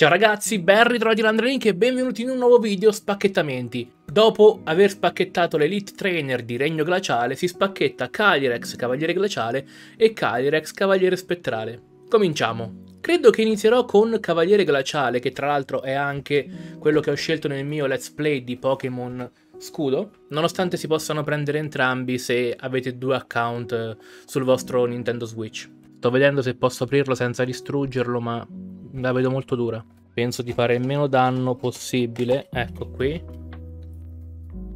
Ciao ragazzi, ben ritrovati da AndreLink e benvenuti in un nuovo video spacchettamenti. Dopo aver spacchettato l'Elite Trainer di Regno Glaciale, si spacchetta Calyrex Cavaliere Glaciale e Calyrex Cavaliere Spettrale. Cominciamo! Credo che inizierò con Cavaliere Glaciale, che tra l'altro è anche quello che ho scelto nel mio Let's Play di Pokémon Scudo, nonostante si possano prendere entrambi se avete due account sul vostro Nintendo Switch. Sto vedendo se posso aprirlo senza distruggerlo, ma la vedo molto dura. Penso di fare il meno danno possibile. Ecco qui.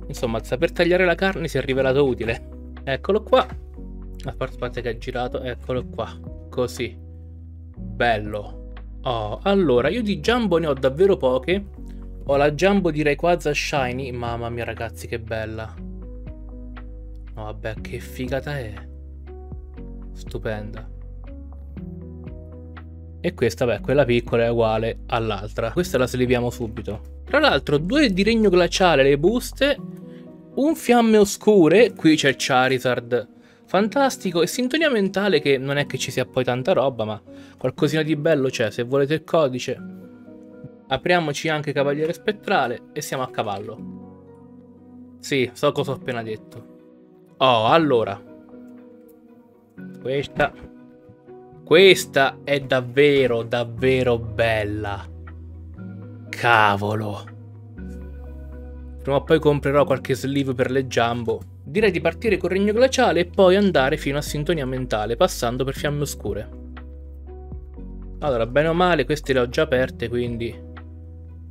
Insomma, saper tagliare la carne si è rivelato utile. Eccolo qua. A parte che ha girato. Eccolo qua. Così. Bello. Oh, allora, io di Jumbo ne ho davvero poche. Ho la Jumbo di Rayquaza Shiny. Mamma mia ragazzi, che bella. Oh, vabbè, che figata è. Stupenda. E questa, beh, quella piccola è uguale all'altra. Questa la sliviamo subito. Tra l'altro, due di Regno Glaciale le buste, un Fiamme Oscure, qui c'è Charizard, fantastico, e Sintonia mentale, che non è che ci sia poi tanta roba, ma qualcosina di bello c'è, se volete il codice. Apriamoci anche Cavaliere Spettrale e siamo a cavallo. Sì, so cosa ho appena detto. Oh, allora. Questa è davvero, davvero bella. Cavolo. Prima o poi comprerò qualche sleeve per le Jumbo. Direi di partire con Regno Glaciale e poi andare fino a Sintonia mentale, passando per Fiamme Oscure. Allora, bene o male, queste le ho già aperte, quindi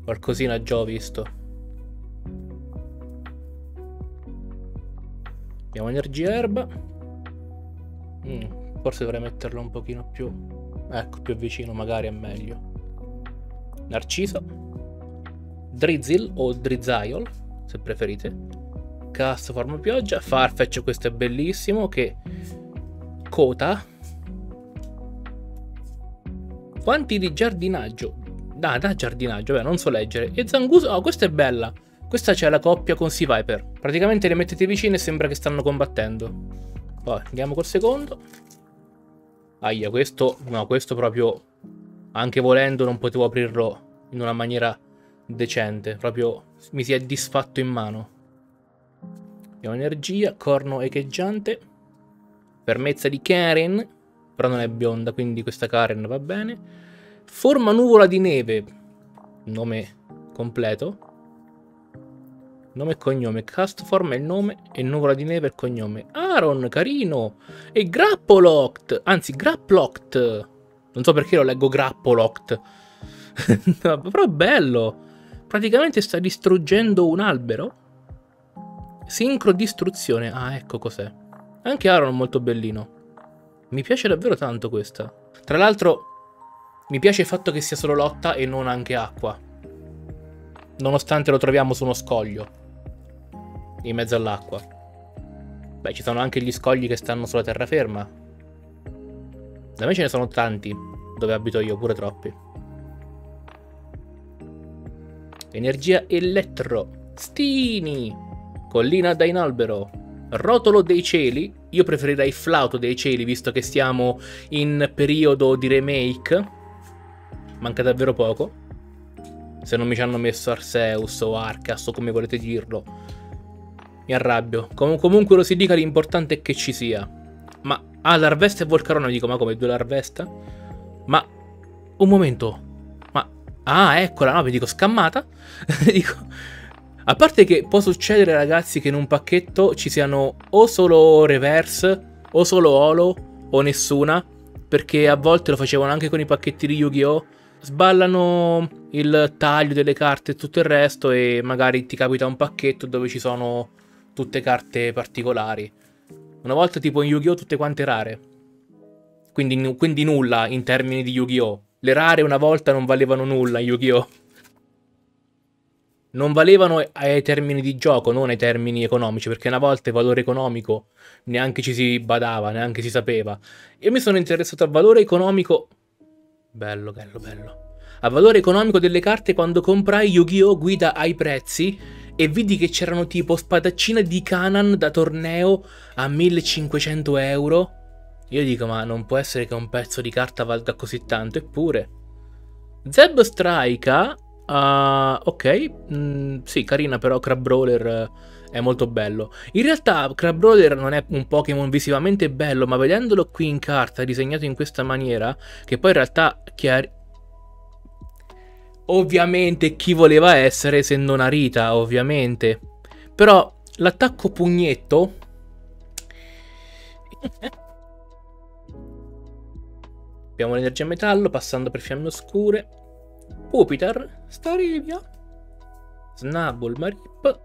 qualcosina già ho visto. Abbiamo Energia Erba. Forse dovrei metterlo un pochino più... ecco, più vicino magari è meglio. Narciso. Drizil o Drizaiol, se preferite. Castform pioggia. Farfetch, questo è bellissimo, che... Cota. Quanti di giardinaggio? Ah, da giardinaggio, beh, non so leggere. E Zanguso, oh, questa è bella. Questa c'è la coppia con Sea Viper. Praticamente le mettete vicine e sembra che stanno combattendo. Poi andiamo col secondo. Aia, questo, no, questo proprio, anche volendo, non potevo aprirlo in una maniera decente. Proprio mi si è disfatto in mano. Abbiamo Energia, Corno echeggiante, fermezza di Karen, però non è bionda, quindi questa Karen va bene. Forma nuvola di neve, nome completo, nome e cognome. Castform è il nome e nuvola di neve è il cognome. Aaron, carino. E Grapploct, anzi Grapploct, non so perché lo leggo Grapploct. No, però bello. Praticamente sta distruggendo un albero. Sincro distruzione. Ah, ecco cos'è. Anche Aaron è molto bellino. Mi piace davvero tanto questa. Tra l'altro mi piace il fatto che sia solo lotta e non anche acqua, nonostante lo troviamo su uno scoglio in mezzo all'acqua. Beh, ci sono anche gli scogli che stanno sulla terraferma. Da me ce ne sono tanti, dove abito io, pure troppi. Energia elettro. Stini. Collina da in albero. Rotolo dei cieli. Io preferirei flauto dei cieli, visto che siamo in periodo di remake. Manca davvero poco. Se non mi ci hanno messo Arceus o Arcas o come volete dirlo, mi arrabbio. Comunque lo si dica, l'importante è che ci sia. Ma... ah, Larvesta e Volcarona, dico, ma come, due Larvesta? Ma... un momento. Ma... ah, eccola, no, vi dico, scammata. Dico... a parte che può succedere, ragazzi, che in un pacchetto ci siano o solo reverse, o solo holo, o nessuna, perché a volte lo facevano anche con i pacchetti di Yu-Gi-Oh! Sballano il taglio delle carte e tutto il resto, e magari ti capita un pacchetto dove ci sono tutte carte particolari. Una volta tipo in Yu-Gi-Oh! Tutte quante rare. Quindi nulla in termini di Yu-Gi-Oh! Le rare una volta non valevano nulla in Yu-Gi-Oh! Non valevano ai termini di gioco, non ai termini economici, perché una volta il valore economico neanche ci si badava, neanche si sapeva. Io mi sono interessato al valore economico... bello, bello, bello. A valore economico delle carte quando comprai Yu-Gi-Oh! Guida ai prezzi e vidi che c'erano tipo spadaccina di Kanan da torneo a 1500 euro. Io dico, ma non può essere che un pezzo di carta valga così tanto, eppure... Zeb Strika, ok, sì, carina, però Crab Brawler è molto bello. In realtà Crab Brawler non è un Pokémon visivamente bello, ma vedendolo qui in carta, disegnato in questa maniera, che poi in realtà ovviamente chi voleva essere se non Arita, ovviamente. Però l'attacco pugnetto abbiamo l'energia metallo, passando per fiamme oscure, Pupitar, Starivia, Snubbull, Marip,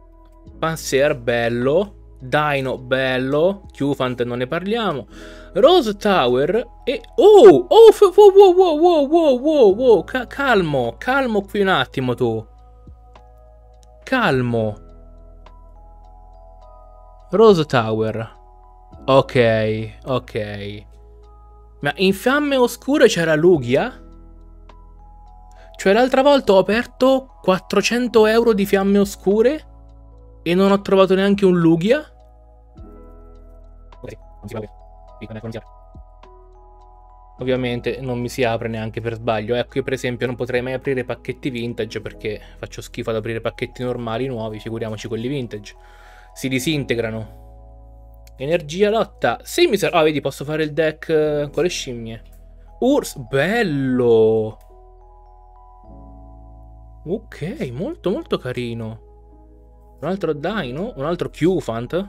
Panzer bello, Dino bello, Cufant non ne parliamo, Rose Tower e... Oh! Oh! Wow! Wow! Wow! Wow! Wow! Wow! Calmo! Calmo qui un attimo tu! Calmo! Rose Tower. Ok, ok. Ma in fiamme oscure c'era Lugia? Cioè l'altra volta ho aperto 400 euro di fiamme oscure e non ho trovato neanche un Lugia? Ovviamente non mi si apre neanche per sbaglio. Ecco, io per esempio non potrei mai aprire pacchetti vintage perché faccio schifo ad aprire pacchetti normali nuovi, figuriamoci quelli vintage. Si disintegrano. Energia lotta. Sì, mi serve. Ah, vedi, posso fare il deck con le scimmie. Urs, bello. Ok, molto molto carino. Un altro Dino, un altro Cufant.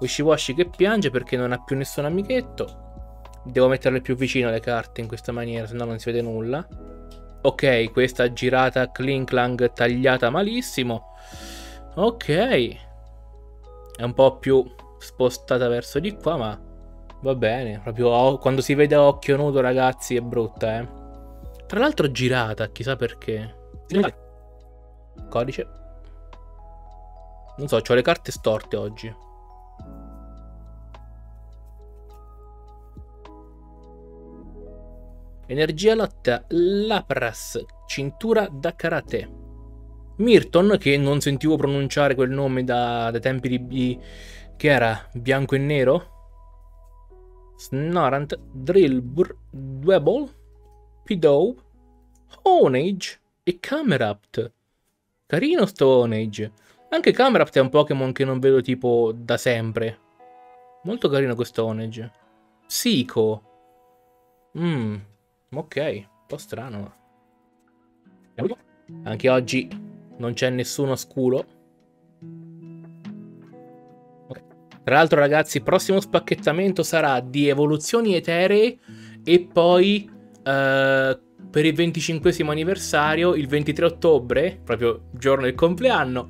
Wishiwashi che piange perché non ha più nessun amichetto. Devo metterle più vicino le carte in questa maniera, se no non si vede nulla. Ok, questa girata Klinklang tagliata malissimo. Ok. È un po' più spostata verso di qua, ma va bene, proprio quando si vede a occhio nudo, ragazzi, è brutta, eh. Tra l'altro girata, chissà perché. Codice. Non so, ho le carte storte oggi. Energia lotta, Lapras, cintura da karate. Myrton, che non sentivo pronunciare quel nome da tempi di... Che era? Bianco e nero? Snorant, Drillbur, Dwebble, Pidou, Honedge e Camerupt. Carino sto Honedge. Anche Camerupt è un Pokémon che non vedo tipo da sempre. Molto carino questo Honedge. Psico. Ok, un po' strano. Anche oggi non c'è nessuno oscuro. Tra l'altro, ragazzi, il prossimo spacchettamento sarà di evoluzioni eteree e poi per il 25° anniversario, il 23 ottobre, proprio giorno del compleanno,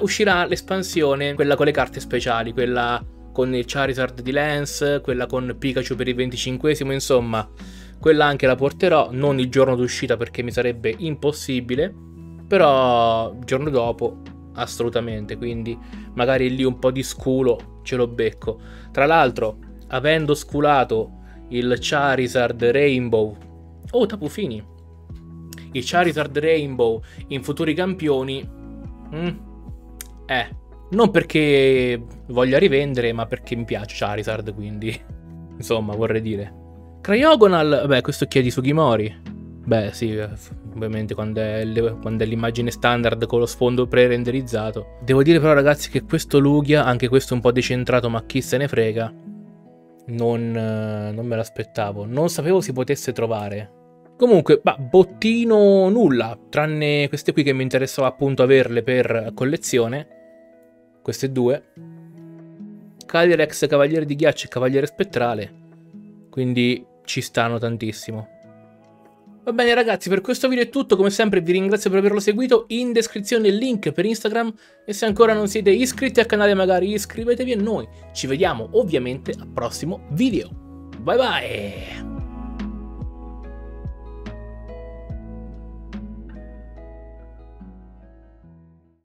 uscirà l'espansione, quella con le carte speciali, quella con il Charizard di Lance, quella con Pikachu per il 25°, insomma, quella anche la porterò, non il giorno d'uscita perché mi sarebbe impossibile, però il giorno dopo... assolutamente, quindi magari lì un po' di sculo ce lo becco. Tra l'altro, avendo sculato il Charizard Rainbow, oh Tapufini, il Charizard Rainbow in futuri campioni, non perché voglia rivendere, ma perché mi piace Charizard, quindi insomma, vorrei dire. Cryogonal, beh, questo chiedi Sugimori. Beh sì, ovviamente quando è l'immagine standard con lo sfondo pre-renderizzato. Devo dire però, ragazzi, che questo Lugia, anche questo un po' decentrato, ma chi se ne frega, non me l'aspettavo, non sapevo si potesse trovare. Comunque, bah, bottino nulla, tranne queste qui che mi interessava appunto averle per collezione, queste due. Calyrex Cavaliere di Ghiaccio e Cavaliere Spettrale, quindi ci stanno tantissimo. Va bene, ragazzi, per questo video è tutto, come sempre vi ringrazio per averlo seguito, in descrizione il link per Instagram e se ancora non siete iscritti al canale magari iscrivetevi e noi ci vediamo ovviamente al prossimo video. Bye bye!